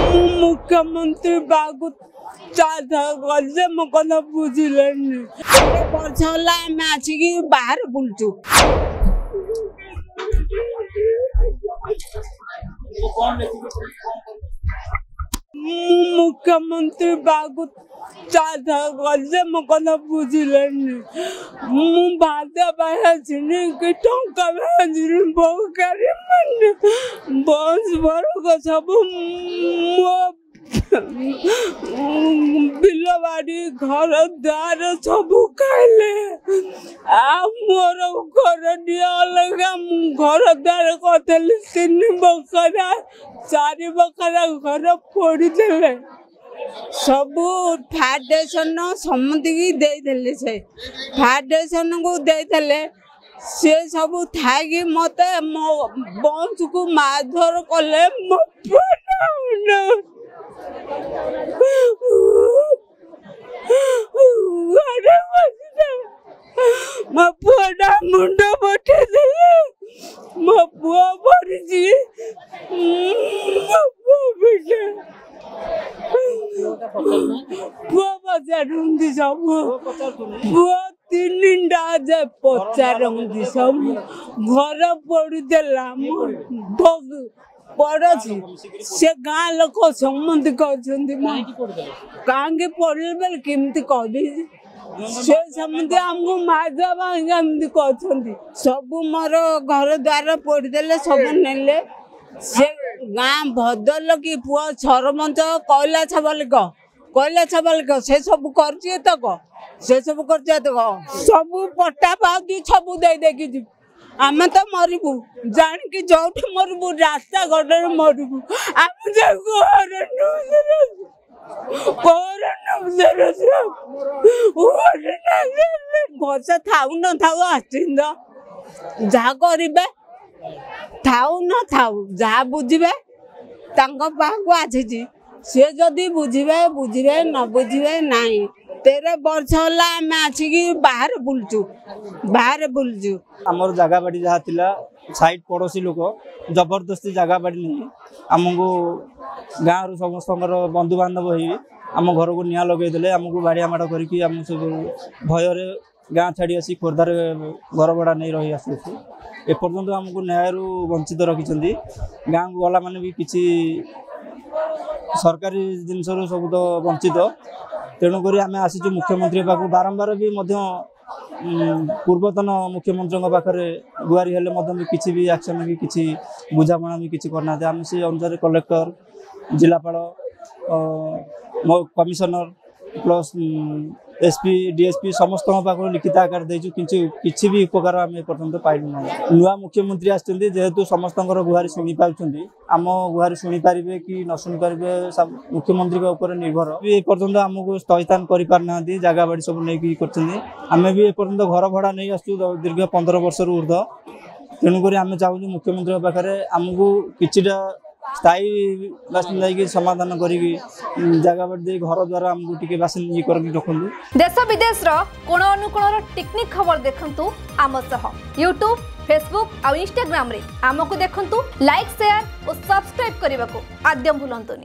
मुख्यमंत्री बागुत बुझिले आम बाहर बुलचु मुख्यमंत्री बागुत गल बुझिले भादा बाहर कि टंका बस बड़क सब मो बिलवाड़ी घर द्वार सब खाइले आ मोर घर अलग घर द्वार कथी 3 बकरा 4 बकरा घर फोड़ीदे सब फाउंडेशन समती से फाउंडेशन को देते से सब थी मत मो बंश को मारधर कले मो पुआ मुंड पठे मो पुआ पड़ी पुआ पचारूंगी सब पुआ 3 टा पचारूंगी सब घर पड़देला पड़ोसी से गाँ लोक समंद कहीं पड़े बेल केमती कह से समझे हमको माजा भाई कहते सब मोर घर द्वार पोड़देले सब ने गाँ भद्रल कि पुआ सरपंच कैलाश बालिक से सब करतक सब पट्टा पाती सब देदेक आम तो मरबू जानिक जो मरबू रास्ता घाटर मरबू आम भसा था न था आश्चिंद जहा करे थाऊ न थाऊ जहा बुझे आसी सी जदि बुझे न बुझे ना 13 वर्ष होला आम आसिक बाहर बुलचु आमर जगह बाड़ी जहाँ थी साइड पड़ोसी लोक जबरदस्ती जगह बाड़ी आमको गाँव रु समस्त बंधु बांधव हो आम घर को निआ लगे आमको बाड़िया माड़ करके आम सब भयर गाँ छाड़ी आसी खोर्धार घर भड़ा नहीं रही आसुच्छे एपर्तंत आमको न्याय वंचित रखिंट गाँव को गला माने भी किसी सरकारी जिनस सब तो वंचित तेणुक आम आसी मुख्यमंत्री पाक बारंबार भी पूर्वतन मुख्यमंत्री पाखे गुआरी हेल्ले किसी भी एक्शन भी किसी बुझाणा भी किसी करना आम से अनुसार कलेक्टर जिलापाल कमिशनर प्लस एसपी डीएसपी समस्त पाखु लिखित आकार देचु किसी भी उपकार आम एपर्तंत पाइन नुआ मुख्यमंत्री आसुँच जेहेतु समस्त गुहारी शुणी पार्टी आम गुहारी शुणी पारे कि न शुणी पारे मुख्यमंत्री उपर निर्भर भी एपर्तंत आमको स्थयस्थान करना जगह बाड़ी सब नहीं करें भी एपर्तंत घर भड़ा नहीं आसु दीर्घ 15 वर्ष ऊर्ध तेणुक आम चाहूँ मुख्यमंत्री पाखे आमको कि स्थायी बासिंदा समाधान करी जगह बाड़ी घर द्वारा आमको टिके बासिंदा ये करके रखु। देश विदेश कोण अनुकोणर टेक्निक खबर देखंतु आम सह यूट्यूब फेसबुक और इंस्टाग्राम रे आमको देखंतु लाइक शेयर और सब्सक्राइब करने को आद्यम भूलंतुनी।